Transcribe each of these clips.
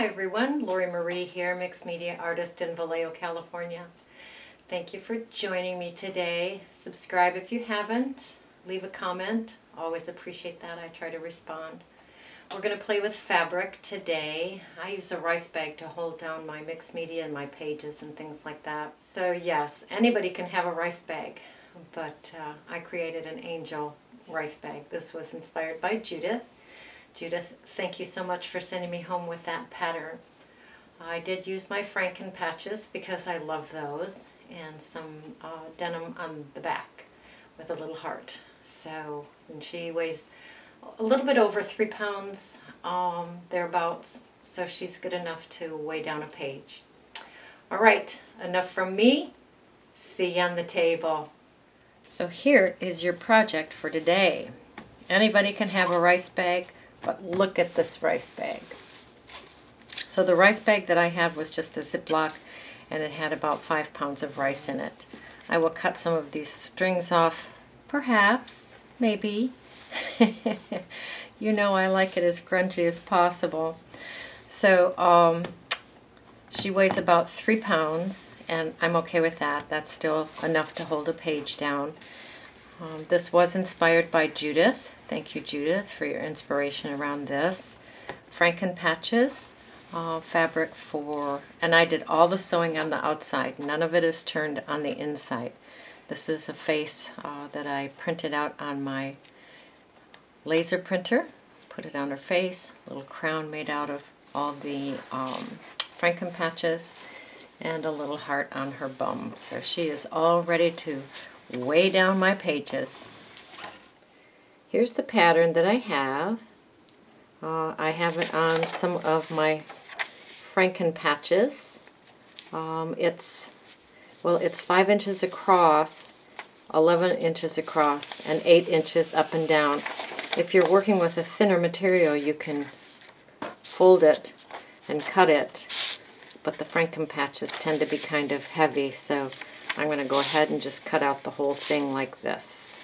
Hi everyone, Lori Marie here, mixed media artist in Vallejo, California. Thank you for joining me today. Subscribe if you haven't, leave a comment, always appreciate that, I try to respond. We're going to play with fabric today. I use a rice bag to hold down my mixed media and my pages and things like that. So yes, anybody can have a rice bag, but I created an angel rice bag. This was inspired by Judith. Judith, thank you so much for sending me home with that pattern. I did use my Franken patches because I love those, and some denim on the back with a little heart. So, and she weighs a little bit over 3 pounds, thereabouts, so she's good enough to weigh down a page. All right, enough from me. See you on the table. So here is your project for today. Anybody can have a rice bag, but look at this rice bag. So the rice bag that I had was just a Ziploc, and it had about 5 pounds of rice in it. I will cut some of these strings off, perhaps, maybe. You know I like it as grungy as possible. So she weighs about 3 pounds, and I'm okay with that. That's still enough to hold a page down. This was inspired by Judith. Thank you, Judith, for your inspiration around this. Franken patches fabric for, and I did all the sewing on the outside. None of it is turned on the inside. This is a face that I printed out on my laser printer. Put it on her face. Little crown made out of all the Franken patches, and a little heart on her bum. So she is all ready to weigh down my pages. Here's the pattern that I have. I have it on some of my Franken patches. It's 5 inches across, 11 inches across, and 8 inches up and down. If you're working with a thinner material, you can fold it and cut it, but the Franken patches tend to be kind of heavy, so I'm going to go ahead and just cut out the whole thing like this.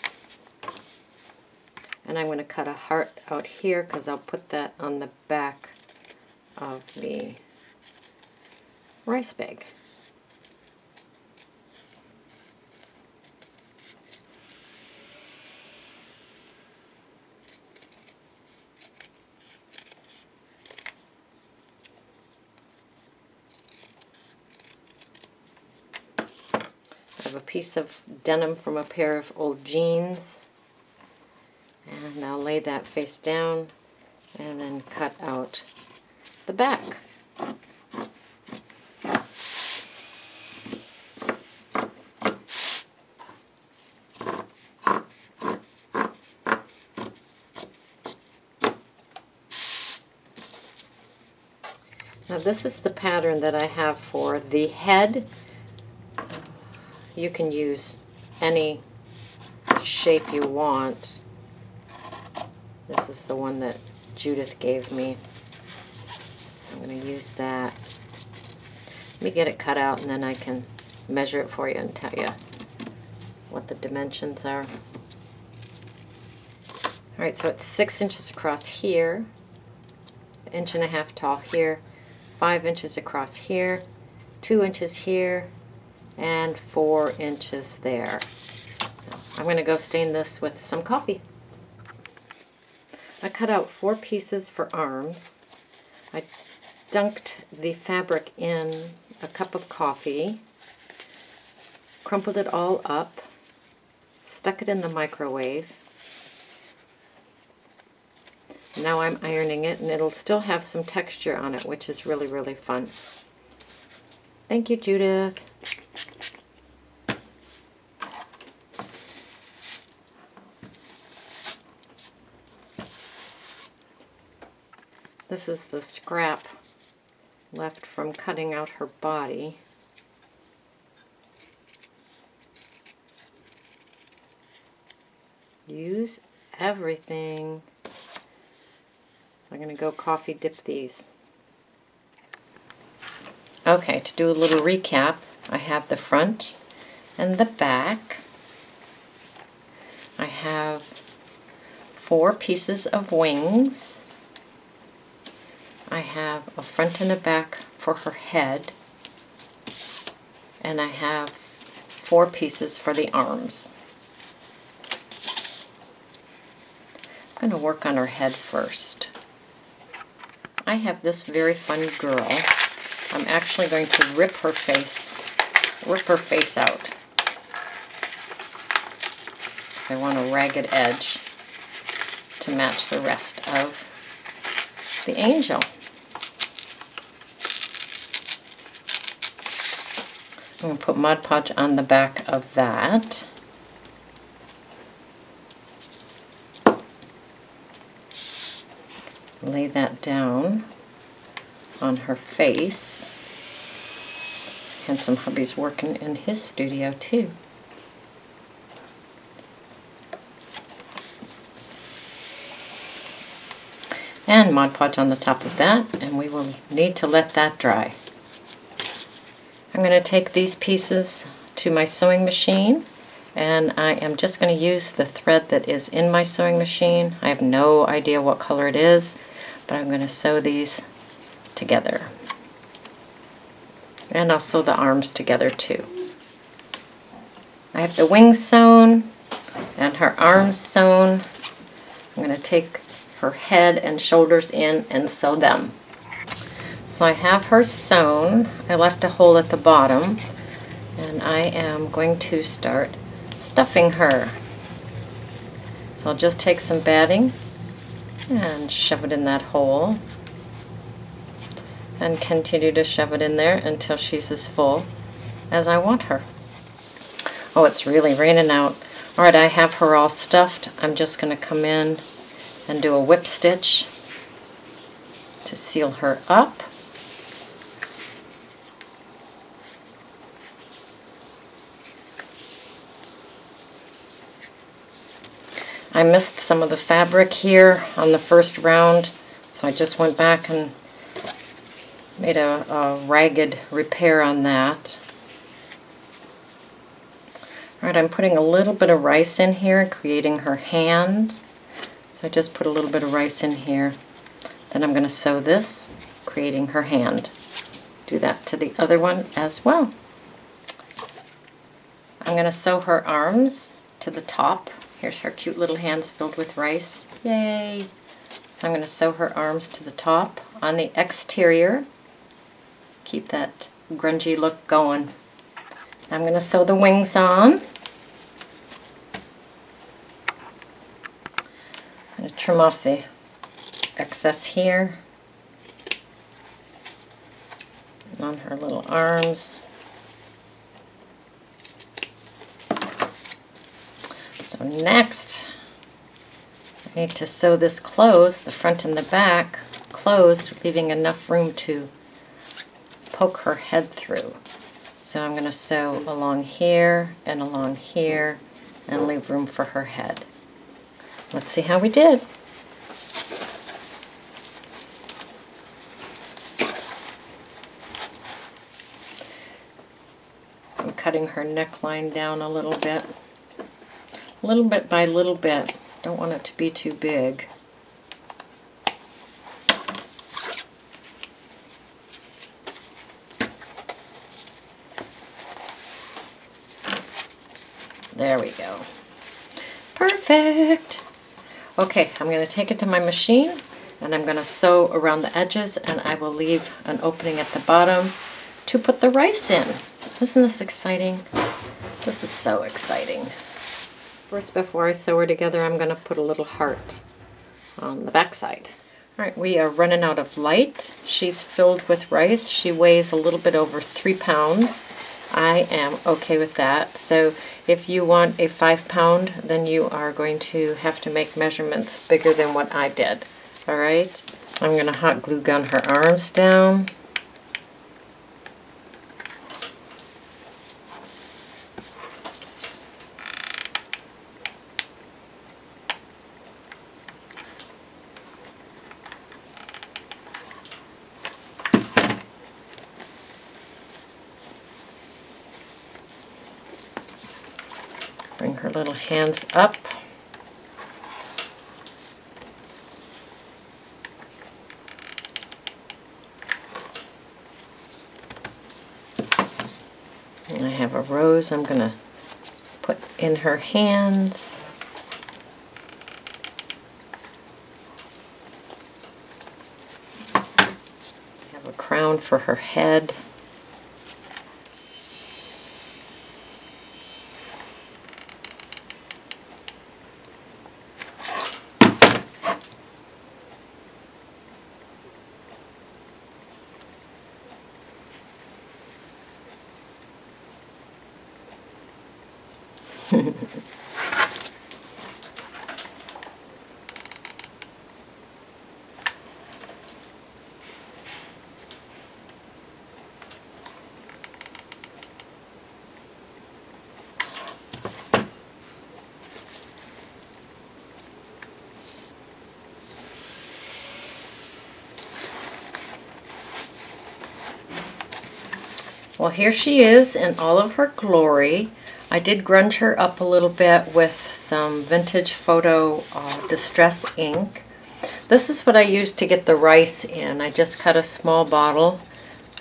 And I'm going to cut a heart out here because I'll put that on the back of the rice bag. A piece of denim from a pair of old jeans, and I'll lay that face down and then cut out the back. Now this is the pattern that I have for the head. You can use any shape you want. This is the one that Judith gave me, so I'm going to use that. Let me get it cut out, and then I can measure it for you and tell you what the dimensions are. Alright, so it's 6 inches across here, 1.5 inches tall here, 5 inches across here, 2 inches here, and 4 inches there. I'm going to go stain this with some coffee. I cut out 4 pieces for arms. I dunked the fabric in a cup of coffee, crumpled it all up, stuck it in the microwave. Now I'm ironing it, and it'll still have some texture on it, which is really, really fun. Thank you, Judith. This is the scrap left from cutting out her body. Use everything. I'm going to go coffee dip these. Okay, to do a little recap, I have the front and the back. I have 4 pieces of wings. I have a front and a back for her head, and I have 4 pieces for the arms. I'm going to work on her head first. I have this very fun girl. I'm actually going to rip her face out, because I want a ragged edge to match the rest of the angel. I'm going to put Mod Podge on the back of that. Lay that down on her face. Handsome hubby's working in his studio too. And Mod Podge on the top of that, and we will need to let that dry. I'm going to take these pieces to my sewing machine, and I am just going to use the thread that is in my sewing machine. I have no idea what color it is, but I'm going to sew these together. And I'll sew the arms together too. I have the wings sewn and her arms sewn. I'm going to take her head and shoulders in and sew them. So I have her sewn. I left a hole at the bottom, and I am going to start stuffing her. So I'll just take some batting and shove it in that hole, and continue to shove it in there until she's as full as I want her. Oh, it's really raining out. All right, I have her all stuffed. I'm just going to come in and do a whip stitch to seal her up. I missed some of the fabric here on the first round, so I just went back and made a ragged repair on that. All right, I'm putting a little bit of rice in here and creating her hand. So I just put a little bit of rice in here. Then I'm going to sew this, creating her hand. Do that to the other one as well. I'm going to sew her arms to the top. Here's her cute little hands filled with rice. Yay! So I'm going to sew her arms to the top on the exterior. Keep that grungy look going. I'm going to sew the wings on. I'm going to trim off the excess here on her little arms. So next, I need to sew this closed, the front and the back closed, leaving enough room to poke her head through. So I'm going to sew along here and leave room for her head. Let's see how we did. I'm cutting her neckline down a little bit by little bit. Don't want it to be too big. There we go. Perfect! Okay, I'm going to take it to my machine, and I'm going to sew around the edges, and I will leave an opening at the bottom to put the rice in. Isn't this exciting? This is so exciting. First, before I sew her together, I'm going to put a little heart on the back side. All right, we are running out of light. She's filled with rice. She weighs a little bit over 3 pounds. I am okay with that. So if you want a 5-pound, then you are going to have to make measurements bigger than what I did. All right, I'm going to hot glue gun her arms down. Bring her little hands up. And I have a rose I'm going to put in her hands. I have a crown for her head. Well, here she is in all of her glory. I did grunge her up a little bit with some vintage photo distress ink. This is what I used to get the rice in. I just cut a small bottle,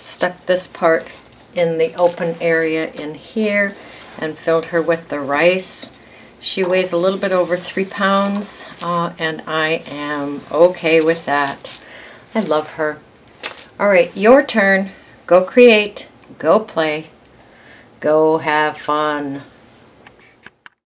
stuck this part in the open area in here, and filled her with the rice. She weighs a little bit over 3 pounds, and I am okay with that. I love her. All right, your turn. Go create. Go play. Go have fun.